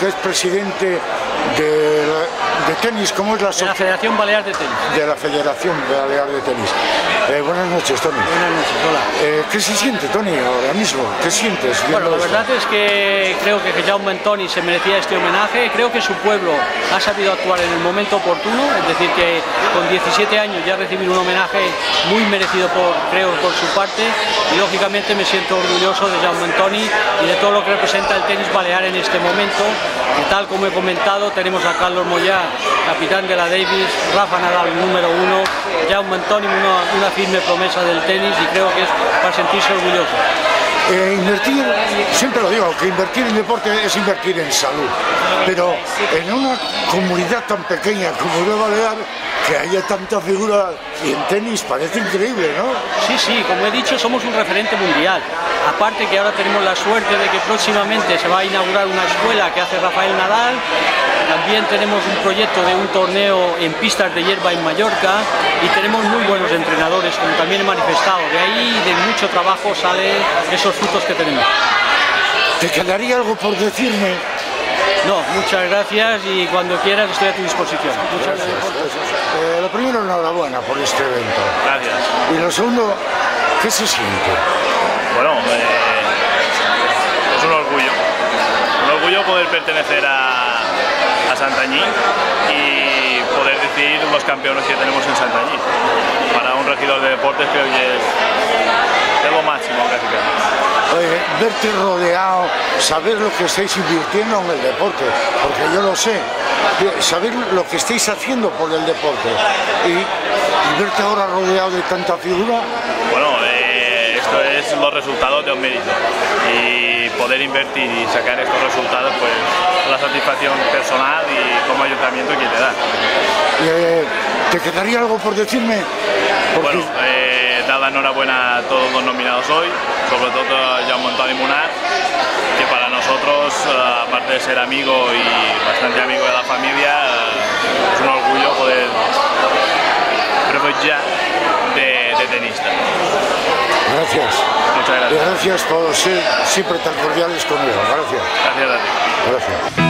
que es presidente de tenis, ¿cómo es la asociación? De la Federación Balear de Tenis. De la Federación Balear de Tenis. Buenas noches, Toni. Buenas noches, hola. ¿Qué se siente, Toni, ahora mismo? ¿Qué sientes? Bueno, la verdad es que creo que Jaume Antoni se merecía este homenaje. Creo que su pueblo ha sabido actuar en el momento oportuno, es decir, que con 17 años ya recibir un homenaje muy merecido, creo, por su parte. Y lógicamente me siento orgulloso de Jaume Antoni y de todo lo que representa el tenis balear en este momento. Que tal como he comentado, tenemos a Carlos Moyá, capitán de la Davis, Rafa Nadal, número 1, Jaume Antoni, una firme promesa del tenis, y creo que es para sentirse orgulloso. Invertir, siempre lo digo, que invertir en deporte es invertir en salud, pero en una comunidad tan pequeña como de Balear, que haya tanta figura y en tenis parece increíble, ¿no? Sí, sí, como he dicho, somos un referente mundial. Aparte que ahora tenemos la suerte de que próximamente se va a inaugurar una escuela que hace Rafael Nadal. También tenemos un proyecto de un torneo en pistas de hierba en Mallorca y tenemos muy buenos entrenadores, como también he manifestado. De ahí, de mucho trabajo, salen esos frutos que tenemos. ¿Te quedaría algo por decirme? No, muchas gracias y cuando quieras estoy a tu disposición. Muchas gracias. Lo primero, enhorabuena por este evento. Gracias. Y lo segundo, ¿qué se siente? Bueno, es un orgullo poder pertenecer a Santanyí y poder decidir los campeones que tenemos en Santanyí. Para un regidor de deportes creo que es lo máximo, casi que. Oye, verte rodeado, saber lo que estáis invirtiendo en el deporte, porque yo lo sé, saber lo que estáis haciendo por el deporte y verte ahora rodeado de tanta figura. Bueno, esto es los resultados de un mérito y poder invertir y sacar estos resultados, pues la satisfacción personal y como ayuntamiento que te da. ¿Te quedaría algo por decirme? Porque... Bueno, dar la enhorabuena a todos los nominados hoy, sobre todo a Jaume Antoni Munar, que para nosotros, aparte de ser amigo y bastante amigo de la familia, es un orgullo poder privilegiar de tenista. Gracias. Muchas gracias. Gracias por ser siempre tan cordiales conmigo. Gracias. Gracias a ti. Gracias.